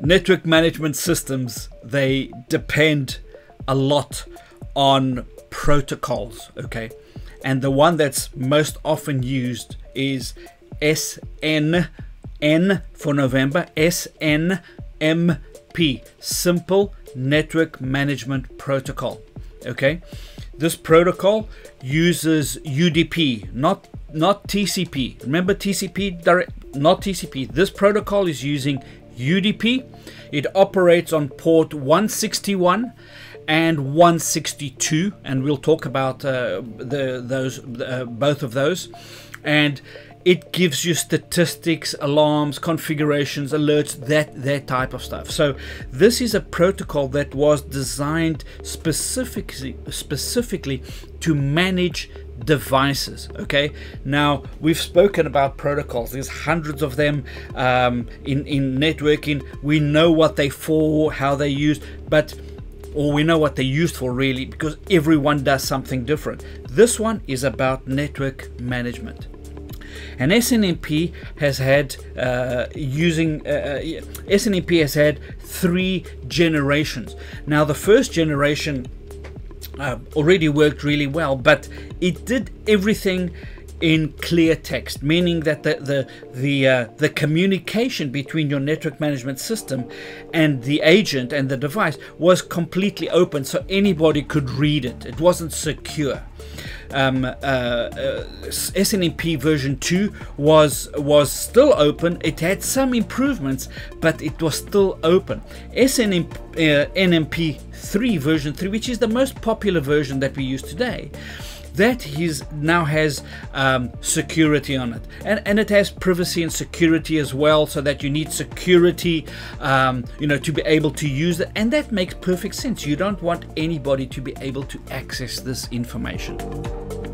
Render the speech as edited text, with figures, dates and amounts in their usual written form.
network management systems, they depend a lot on protocols, okay? And the one that's most often used is SNN for November, SNMP, Simple Network Management Protocol, okay? This protocol uses UDP, not TCP. Remember TCP, not TCP. This protocol is using UDP. It operates on port 161 and 162, and we'll talk about both of those. And it gives you statistics, alarms, configurations, alerts, that type of stuff. So this is a protocol that was designed specifically to manage devices, okay? Now, we've spoken about protocols. There's hundreds of them in networking. We know what they're for, how they're used, or we know what they're used for really, because everyone does something different. This one is about network management. And SNMP has had SNMP has had three generations. Now the first generation already worked really well, but it did everything in clear text, meaning that the communication between your network management system and the agent and the device was completely open, so anybody could read it. It wasn't secure. SNMP version 2 was still open. It had some improvements, but it was still open. SNMP 3 version 3, which is the most popular version that we use today, that now has security on it, and it has privacy and security as well, so that you need security to be able to use it, and that makes perfect sense. You don't want anybody to be able to access this information.